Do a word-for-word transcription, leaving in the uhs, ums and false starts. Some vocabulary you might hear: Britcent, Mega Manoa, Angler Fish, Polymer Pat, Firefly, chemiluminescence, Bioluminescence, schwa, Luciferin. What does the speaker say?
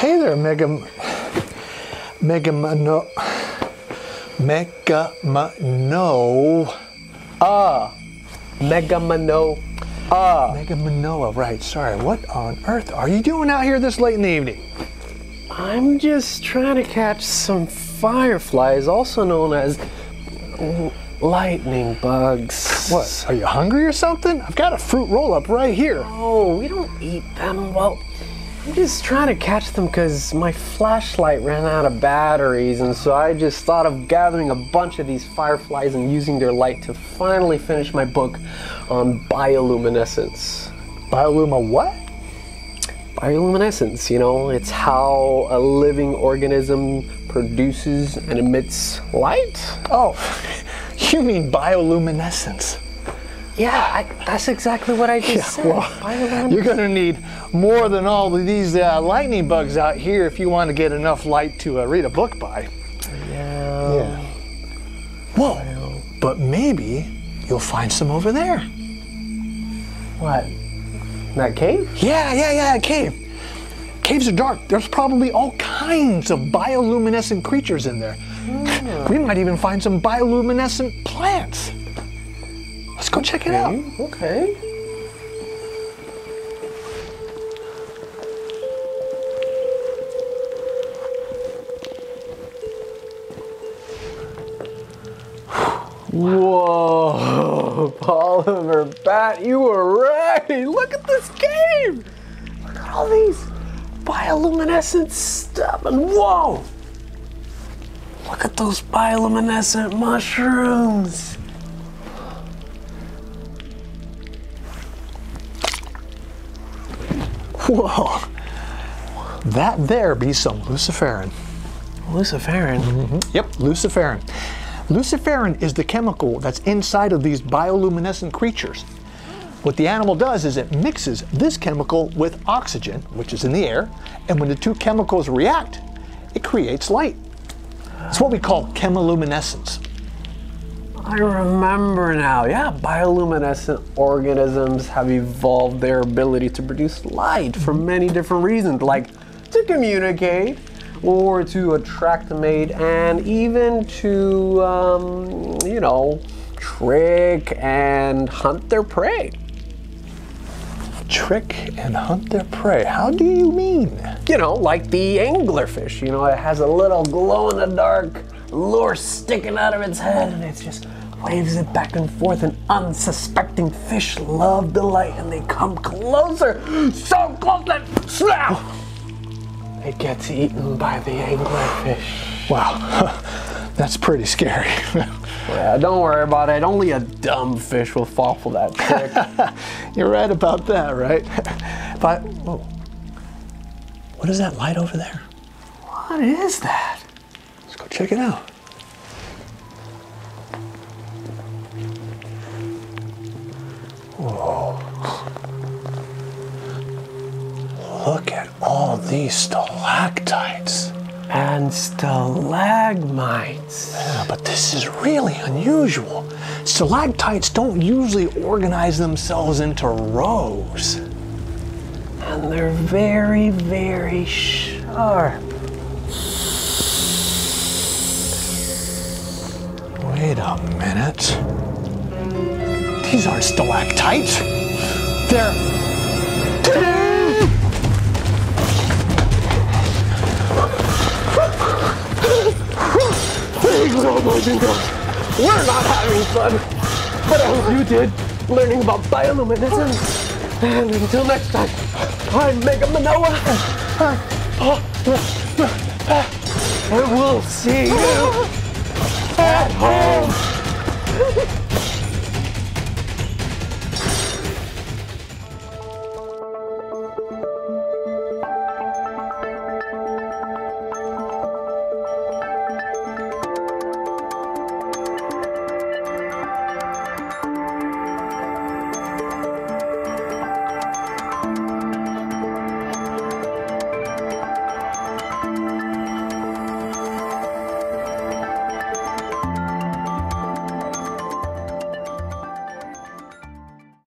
Hey there, Mega Mega Manoa. Mega Manoa. Ah, Mega Manoa. Ah, Mega Manoa. Right. Sorry. What on earth are you doing out here this late in the evening? I'm just trying to catch some fireflies, also known as lightning bugs. What? Are you hungry or something? I've got a fruit roll-up right here. Oh, we don't eat them. Well, I'm just trying to catch them because my flashlight ran out of batteries, and so I just thought of gathering a bunch of these fireflies and using their light to finally finish my book on bioluminescence. Bioluma what? Bioluminescence, you know, it's how a living organism produces and emits light. Oh, you mean bioluminescence. Yeah, I, that's exactly what I just yeah, said. Well, you're going to need more than all of these uh, lightning bugs out here if you want to get enough light to uh, read a book by. Yeah. yeah. Whoa, bio. But maybe you'll find some over there. What? That cave? Yeah, yeah, yeah, that cave. Caves are dark. There's probably all kinds of bioluminescent creatures in there. Mm. We might even find some bioluminescent plants. Let's go check it out. Okay. Whoa, Polymer Pat, you were right. Look at this cave. Look at all these bioluminescent stuff. And whoa, look at those bioluminescent mushrooms. Whoa, that there be some Luciferin. Luciferin? Mm-hmm. Yep, Luciferin. Luciferin is the chemical that's inside of these bioluminescent creatures. What the animal does is it mixes this chemical with oxygen, which is in the air, and when the two chemicals react, it creates light. It's what we call chemiluminescence. I remember now, yeah, bioluminescent organisms have evolved their ability to produce light for many different reasons, like to communicate, or to attract a mate, and even to, um, you know, trick and hunt their prey. Trick and hunt their prey, how do you mean? You know, like the angler fish, you know, it has a little glow-in-the-dark lure sticking out of its head, and it just waves it back and forth, and unsuspecting fish love the light, and they come closer, so close that snap! It gets eaten by the anglerfish. Wow, that's pretty scary. Yeah, don't worry about it. Only a dumb fish will fall for that trick. You're right about that, right? But whoa. What is that light over there? What is that? Let's go check it out. Whoa. Look at all these stalactites. And stalagmites. Yeah, but this is really unusual. Stalactites don't usually organize themselves into rows. And they're very, very sharp. Wait a minute. These aren't stalactites. They're... We're not having fun, but I hope you did, learning about bioluminescence. And until next time, I'm Mega Manoa, and we'll see you at home.